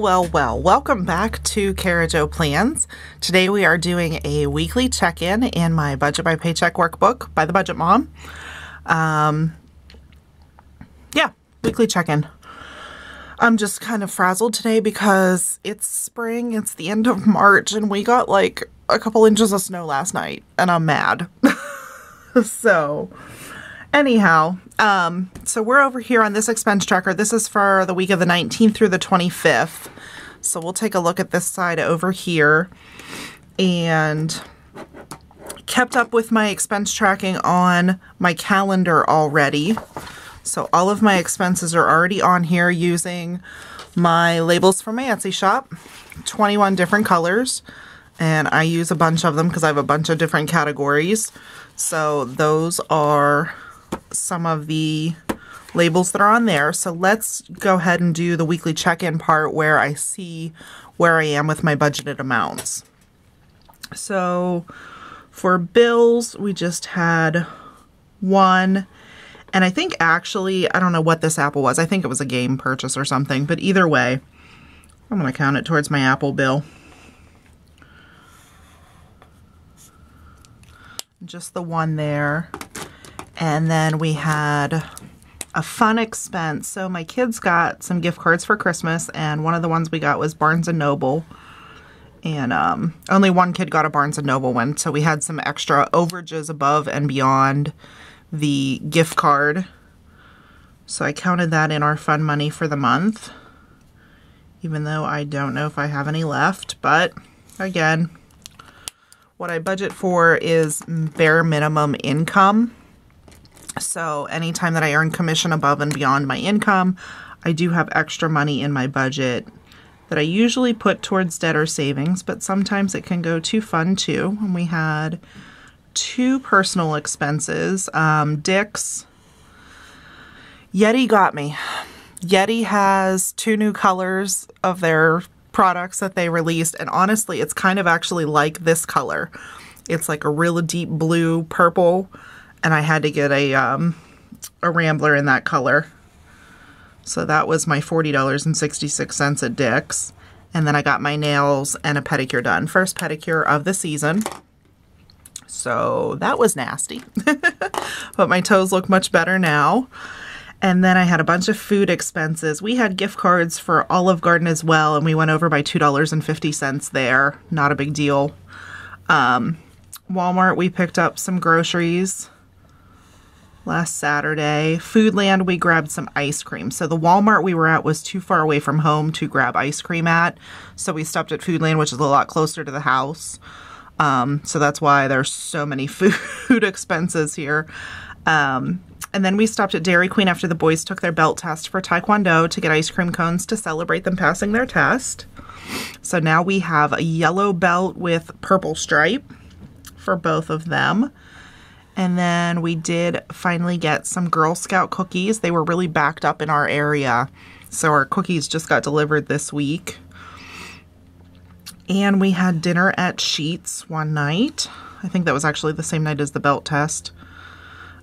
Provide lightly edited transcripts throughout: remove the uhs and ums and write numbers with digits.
Well, welcome back to Cara Jo Plans. Today we are doing a weekly check-in in my Budget by Paycheck workbook by the Budget Mom. Weekly check-in. I'm just kind of frazzled today because it's spring, it's the end of March, and we got like a couple inches of snow last night, and I'm mad. So, anyhow, so we're over here on this expense tracker. This is for the week of the 19th through the 25th. So we'll take a look at this side over here. And kept up with my expense tracking on my calendar already. So all of my expenses are already on here using my labels from my Etsy shop, 21 different colors. And I use a bunch of them because I have a bunch of different categories. So those are some of the labels that are on there. So let's go ahead and do the weekly check-in part where I see where I am with my budgeted amounts. So for bills, we just had one. And I think actually, I don't know what this apple was. I think it was a game purchase or something. But either way, I'm going to count it towards my Apple bill. Just the one there. And then we had a fun expense. So my kids got some gift cards for Christmas, and one of the ones we got was Barnes and Noble. And only one kid got a Barnes and Noble one, so we had some extra overages above and beyond the gift card. So I counted that in our fun money for the month, even though I don't know if I have any left. But again, what I budget for is bare minimum income. So anytime that I earn commission above and beyond my income, I do have extra money in my budget that I usually put towards debt or savings, but sometimes it can go to fun too. And we had two personal expenses. Dick's. Yeti got me. Yeti has two new colors of their products that they released, and honestly, it's kind of actually like this color. It's like a real deep blue purple. And I had to get a Rambler in that color. So that was my $40.66 at Dick's. And then I got my nails and a pedicure done. First pedicure of the season. So that was nasty. But my toes look much better now. And then I had a bunch of food expenses. We had gift cards for Olive Garden as well. And we went over by $2.50 there. Not a big deal. Walmart, we picked up some groceries last Saturday. Foodland, we grabbed some ice cream. So the Walmart we were at was too far away from home to grab ice cream at. So we stopped at Foodland, which is a lot closer to the house. So that's why there's so many food expenses here. And then we stopped at Dairy Queen after the boys took their belt test for Taekwondo to get ice cream cones to celebrate them passing their test. So now we have a yellow belt with purple stripe for both of them. And then we did finally get some Girl Scout cookies. They were really backed up in our area, so our cookies just got delivered this week. And we had dinner at Sheets one night. I think that was actually the same night as the belt test.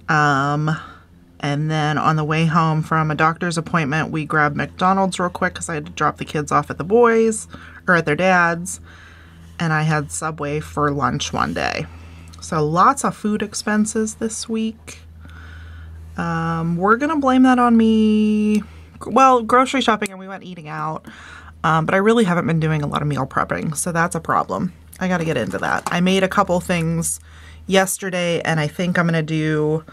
And then on the way home from a doctor's appointment, we grabbed McDonald's real quick because I had to drop the kids off at the boys, or at their dad's. And I had Subway for lunch one day. So lots of food expenses this week. We're going to blame that on me. Well, grocery shopping, and we went eating out. But I really haven't been doing a lot of meal prepping. So that's a problem. I got to get into that. I made a couple things yesterday, and I think I'm going to do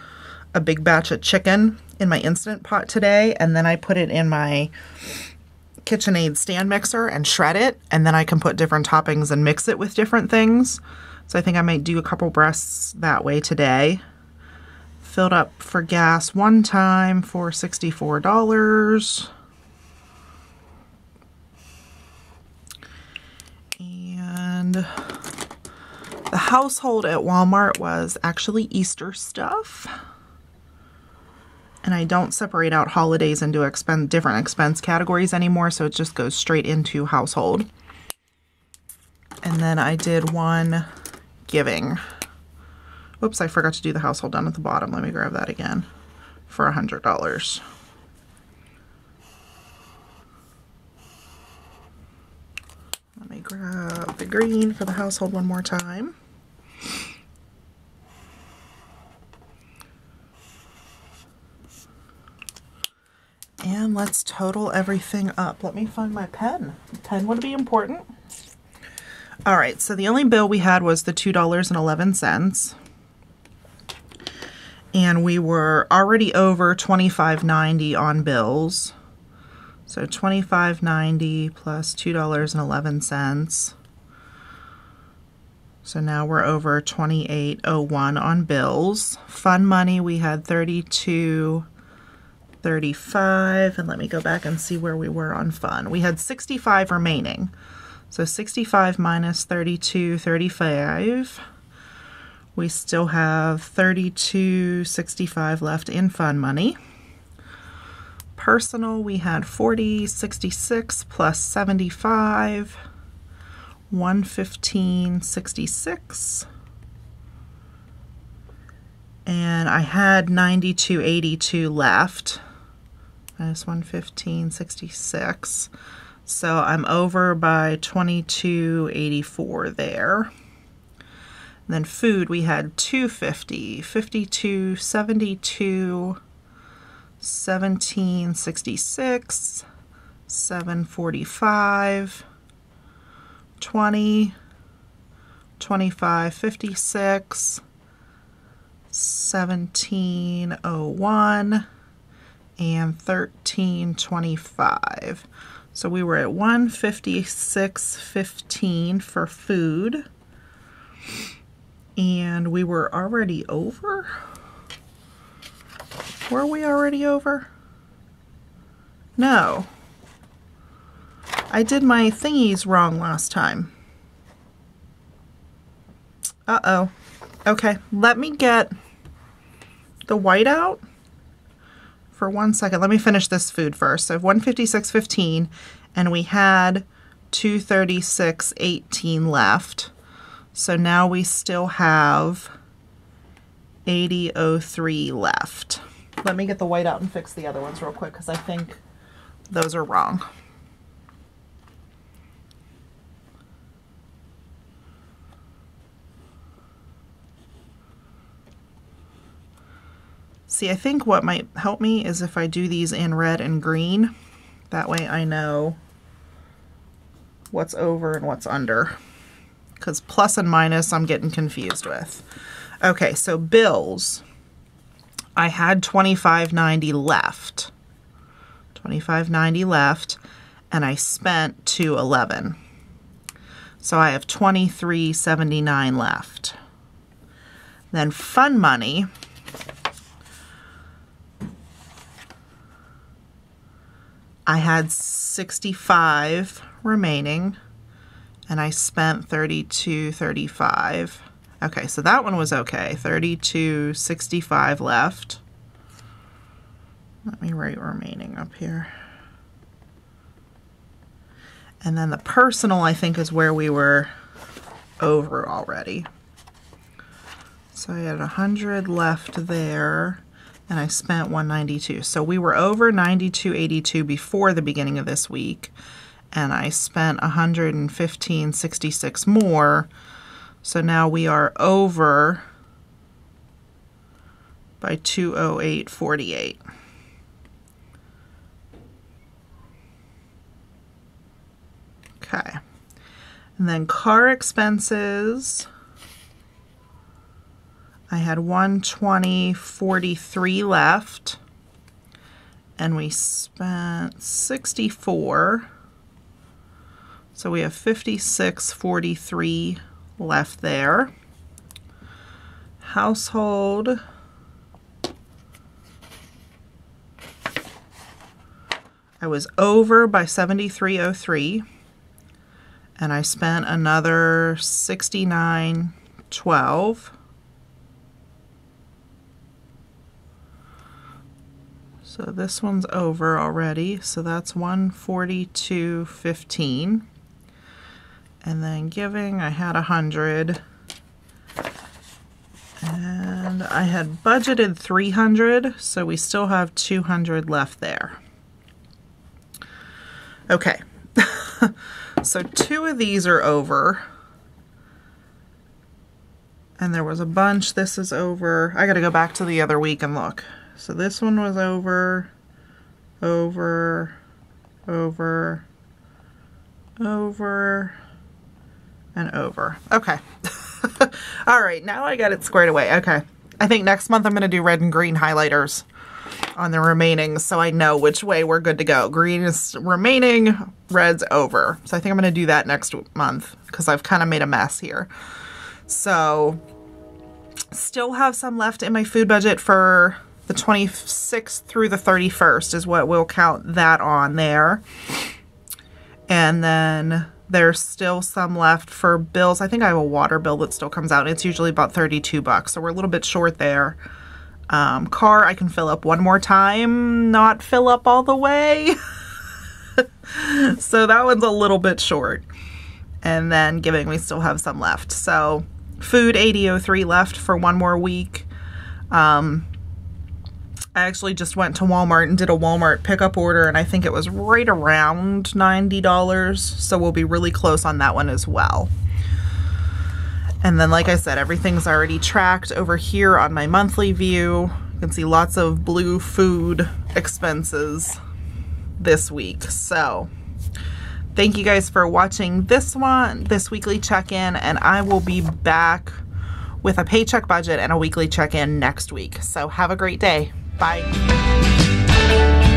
a big batch of chicken in my Instant Pot today. And then I put it in my KitchenAid stand mixer and shred it, and then I can put different toppings and mix it with different things. So I think I might do a couple breasts that way today. Filled up for gas one time for $64. And the household at Walmart was actually Easter stuff. And I don't separate out holidays into different expense categories anymore, so it just goes straight into household. And then I did one giving. Oops, I forgot to do the household down at the bottom. Let me grab that again for $100. Let me grab the green for the household one more time. And let's total everything up. Let me find my pen. The pen would be important. All right, so the only bill we had was the $2.11. And we were already over $25.90 on bills. So $25.90 plus $2.11. So now we're over $28.01 on bills. Fun money, we had $32.35, and let me go back and see where we were on fun. We had 65 remaining. So 65 minus 32.35. We still have $32.65 left in fun money. Personal, we had $40.66 plus $75, $115.66. And I had $92.82 left. Minus $115.66. So I'm over by $22.84 there. And then food, we had $2.50, $52, $72, $17.66, $7.45, $20, $25.56, $17.01, and $13.25. So we were at $156.15 for food. And we were already over? Were we already over? No. I did my thingies wrong last time. Uh-oh. Okay, let me get the white out for 1 second. Let me finish this food first. So $156.15, and we had $236.18 left. So now we still have $80.03 left. Let me get the white out and fix the other ones real quick because I think those are wrong. See, I think what might help me is if I do these in red and green. That way I know what's over and what's under. Because plus and minus I'm getting confused with. Okay, so bills. I had $25.90 left. $25.90 left, and I spent $2.11. So I have $23.79 left. Then fun money. I had 65 remaining. And I spent $32.35. Okay, so that one was okay. $32.65 left. Let me write remaining up here. And then the personal, I think, is where we were over already. So I had 100 left there, and I spent 192. So we were over $92.82 before the beginning of this week. And I spent $115.66 more, so now we are over by $208.48. Okay, and then car expenses, I had $120.43 left, and we spent $64. So we have $56.43 left there. Household. I was over by $73.03, and I spent another $69.12. So this one's over already. So that's $142.15. And then giving, I had 100, and I had budgeted 300, so we still have 200 left there. Okay, So two of these are over. And there was a bunch. This is over. I gotta go back to the other week and look. So this one was over. Okay. All right, now I got it squared away. Okay. I think next month I'm gonna do red and green highlighters on the remaining so I know which way we're good to go. Green is remaining, red's over. So I think I'm gonna do that next month because I've kind of made a mess here. So still have some left in my food budget for the 26th through the 31st is what we'll count that on there. And then there's still some left for bills. I think I have a water bill that still comes out. It's usually about 32 bucks. So we're a little bit short there. Car, I can fill up one more time, not fill up all the way. So that one's a little bit short. And then giving, we still have some left. So food, 8003 left for one more week. I actually just went to Walmart and did a Walmart pickup order, and I think it was right around $90. So we'll be really close on that one as well. And then, like I said, everything's already tracked over here on my monthly view. You can see lots of blue food expenses this week. So thank you guys for watching this one, this weekly check-in, and I will be back with a paycheck budget and a weekly check-in next week. So have a great day. Bye.